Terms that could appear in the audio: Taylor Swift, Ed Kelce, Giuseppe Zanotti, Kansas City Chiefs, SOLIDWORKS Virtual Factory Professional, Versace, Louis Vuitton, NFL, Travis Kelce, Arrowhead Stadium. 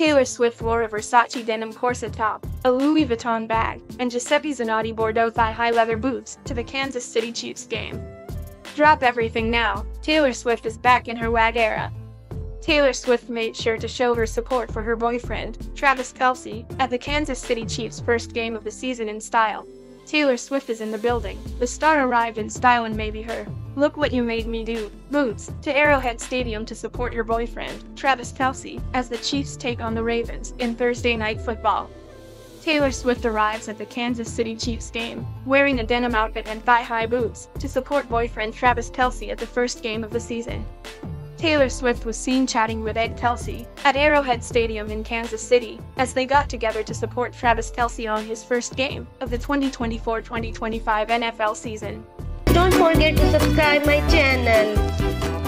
Taylor Swift wore a Versace denim corset top, a Louis Vuitton bag, and Giuseppe Zanotti Bordeaux thigh-high leather boots to the Kansas City Chiefs game. Drop everything now, Taylor Swift is back in her WAG era. Taylor Swift made sure to show her support for her boyfriend, Travis Kelce, at the Kansas City Chiefs' first game of the season in style. Taylor Swift is in the building. The star arrived in style and maybe her "Look What You Made Me Do" boots to Arrowhead Stadium to support your boyfriend, Travis Kelce, as the Chiefs take on the Ravens in Thursday Night Football. Taylor Swift arrives at the Kansas City Chiefs game, wearing a denim outfit and thigh-high boots, to support boyfriend Travis Kelce at the first game of the season. Taylor Swift was seen chatting with Ed Kelce at Arrowhead Stadium in Kansas City, as they got together to support Travis Kelce on his first game of the 2024-2025 NFL season. Don't forget to subscribe my channel.